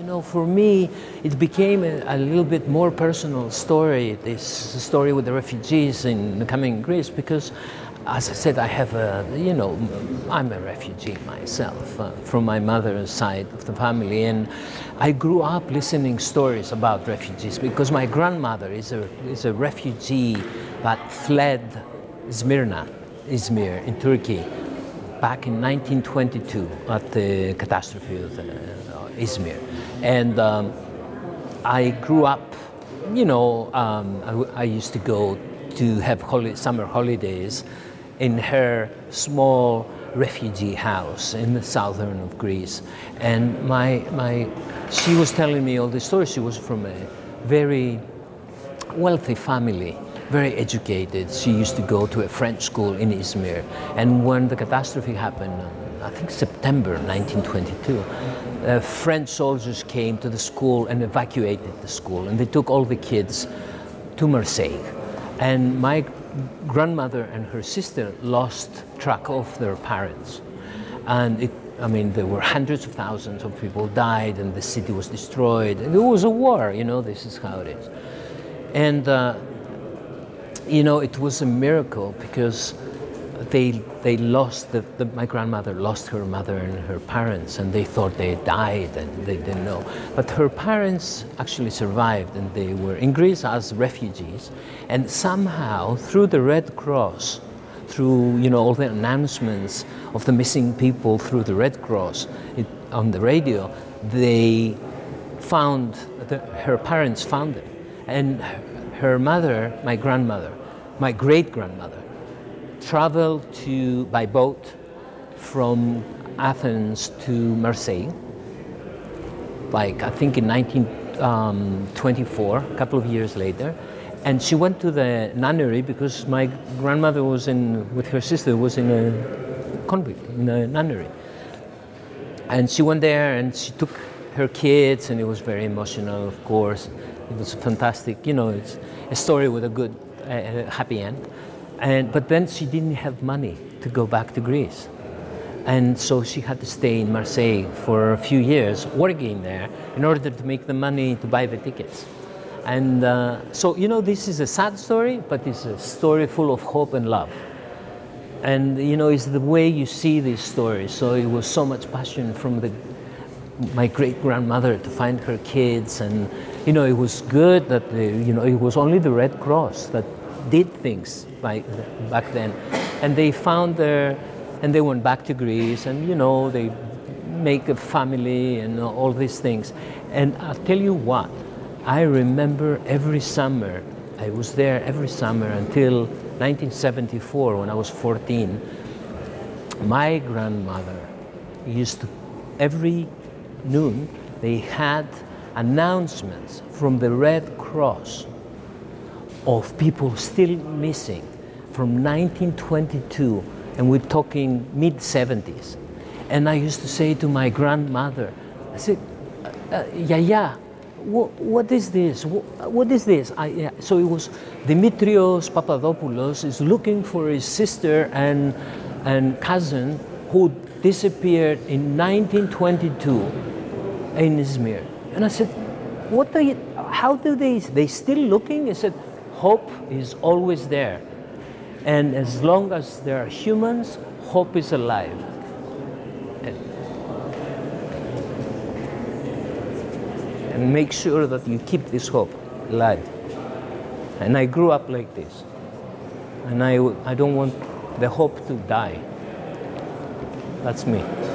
you know, for me, it became a little bit more personal story, this story with the refugees in coming Greece, because, as I said, I have a, you know, I'm a refugee myself from my mother's side of the family, and I grew up listening stories about refugees because my grandmother is a refugee that fled Smyrna, Izmir in Turkey, back in 1922 at the catastrophe of Izmir. And I grew up, you know, I used to go to have summer holidays in her small refugee house in the southern of Greece. And she was telling me all these stories. She was from a very wealthy family, very educated. She used to go to a French school in Izmir. And when the catastrophe happened, I think September 1922, French soldiers came to the school and evacuated the school. And they took all the kids to Marseille. And my grandmother and her sister lost track of their parents. And I mean, there were hundreds of thousands of people died and the city was destroyed. And there was a war, you know, this is how it is. And, you know, it was a miracle because they lost, my grandmother lost her mother and her parents, and they thought they died and they didn't know. But her parents actually survived, and they were in Greece as refugees. And somehow, through the Red Cross, through, you know, all the announcements of the missing people through the Red Cross on the radio, they found, her parents found them. And her mother, my grandmother, my great-grandmother, traveled by boat from Athens to Marseille, like I think in 1924, a couple of years later. And she went to the nunnery because my grandmother was with her sister, was in a convent, in a nunnery. And she went there and she took her kids, and it was very emotional, of course. It was fantastic, you know, it's a story with a good, happy end. But then she didn't have money to go back to Greece. And so she had to stay in Marseille for a few years, working there, in order to make the money to buy the tickets. And so, you know, this is a sad story, but it's a story full of hope and love. And, you know, it's the way you see these stories. So it was so much passion from my great-grandmother to find her kids. And, you know, it was good that, you know, it was only the Red Cross that did things back then, and they found and they went back to Greece, and you know, they make a family and all these things. And I'll tell you what, I remember every summer, I was there every summer until 1974 when I was 14. My grandmother used to, every noon, they had announcements from the Red Cross of people still missing from 1922, and we're talking mid-70s. And I used to say to my grandmother, I said, Yaya, what is this? What is this? So it was Dimitrios Papadopoulos is looking for his sister and cousin who disappeared in 1922 in Izmir. And I said, how do they still looking? I said, hope is always there. And as long as there are humans, hope is alive. And make sure that you keep this hope alive. And I grew up like this. And I don't want the hope to die. That's me.